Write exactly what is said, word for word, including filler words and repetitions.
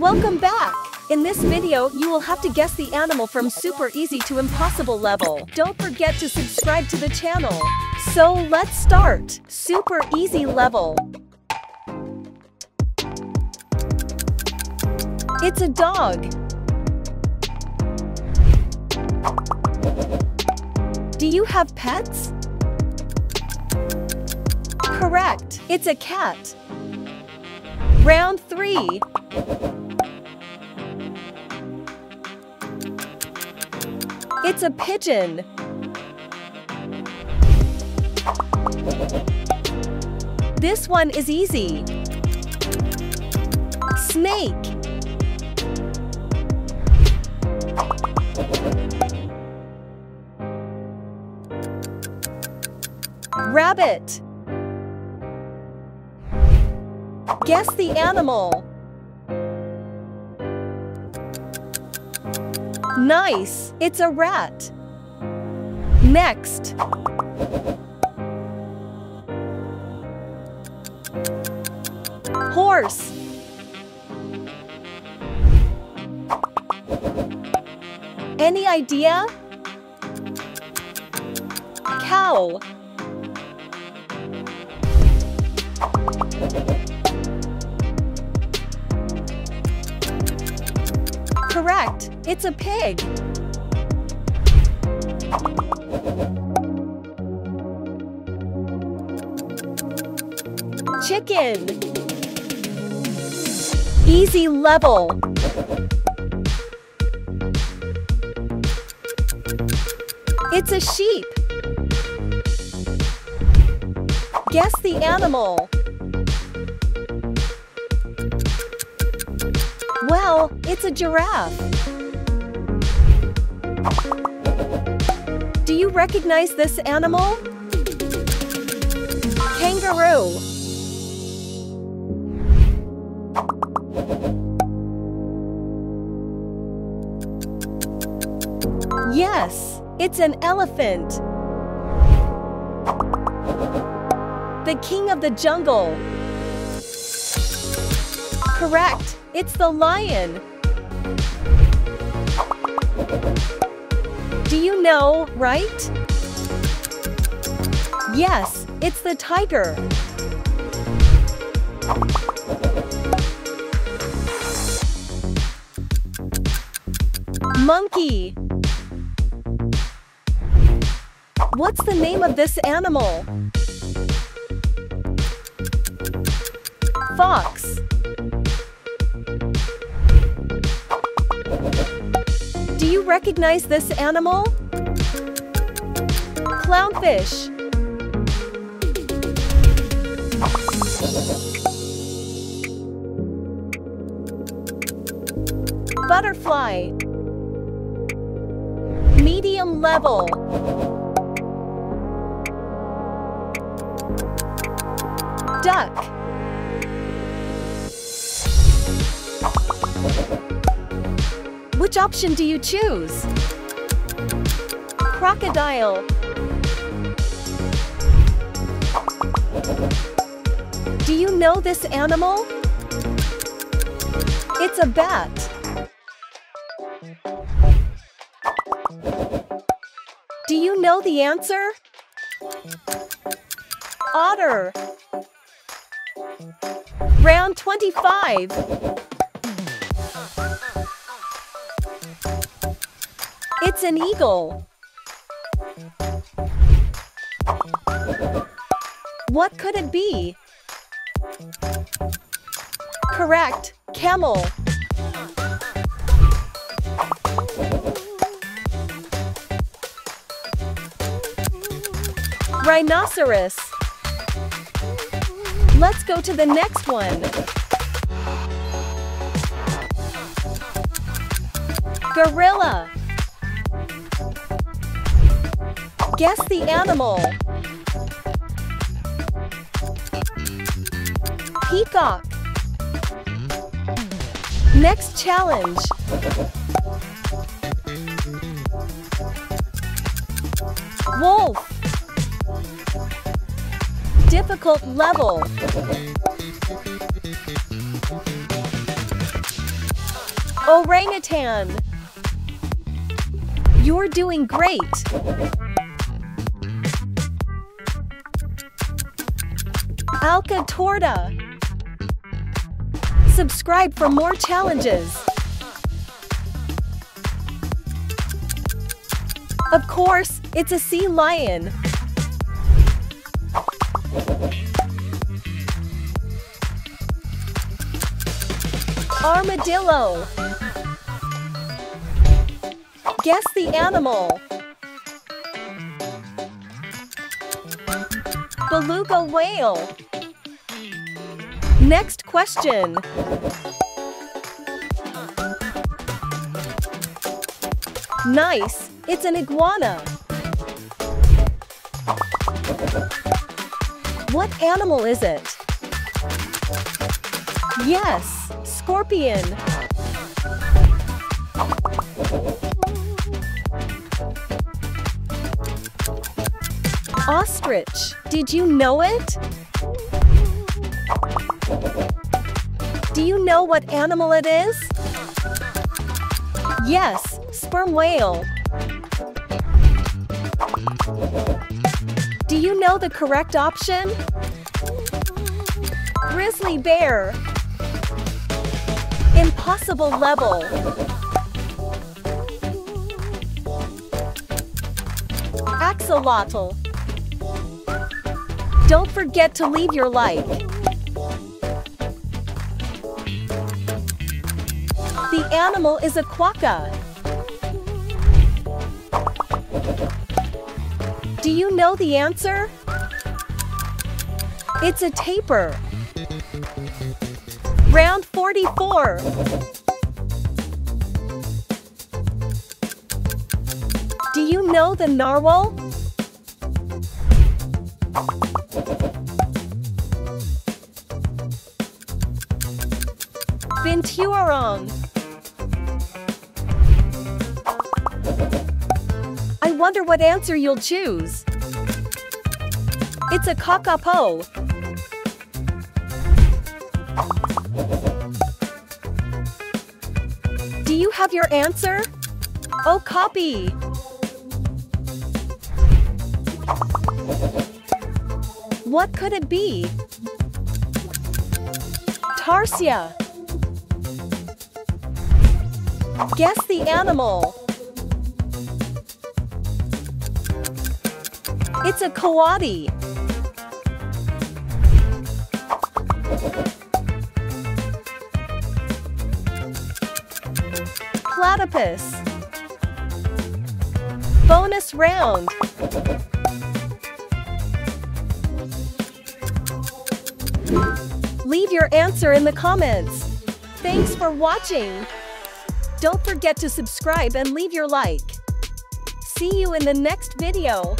Welcome back! In this video, you will have to guess the animal from super easy to impossible level. Don't forget to subscribe to the channel. So let's start! Super easy level. It's a dog. Do you have pets? Correct. It's a cat. Round three. It's a pigeon. This one is easy. Snake. Rabbit. Guess the animal. Nice, it's a rat. Next. Horse. Any idea? Cow. Correct, it's a pig. Chicken. Easy level. It's a sheep. Guess the animal. Well, it's a giraffe. Do you recognize this animal? Kangaroo. Yes, it's an elephant. The king of the jungle. Correct. It's the lion. Do you know, right? Yes, it's the tiger. Monkey. What's the name of this animal? Fox. Do you recognize this animal? Clownfish. Butterfly. Medium level. Duck. Which option do you choose? Crocodile. Do you know this animal? It's a bat. Do you know the answer? Otter. Round twenty-five. It's an eagle. What could it be? Correct, camel. Rhinoceros. Let's go to the next one. Gorilla. Guess the animal. Peacock. Next challenge. Wolf. Difficult level. Orangutan! You're doing great! Alca Torda! Subscribe for more challenges! Of course, it's a sea lion! Armadillo! Guess the animal! Beluga whale! Next question! Nice! It's an iguana! What animal is it? Yes! Scorpion! Ostrich! Did you know it? Do you know what animal it is? Yes, sperm whale. Do you know the correct option? Grizzly bear. Impossible level. Axolotl. Don't forget to leave your like. The animal is a quokka. Do you know the answer? It's a tapir. Round forty-four. Do you know the narwhal? Vintuarong. I wonder what answer you'll choose. It's a Kakapo. Do you have your answer? Oh, copy. What could it be? Tarsia. Guess the animal. It's a coati. Platypus. Bonus round. Leave your answer in the comments. Thanks for watching. Don't forget to subscribe and leave your like. See you in the next video.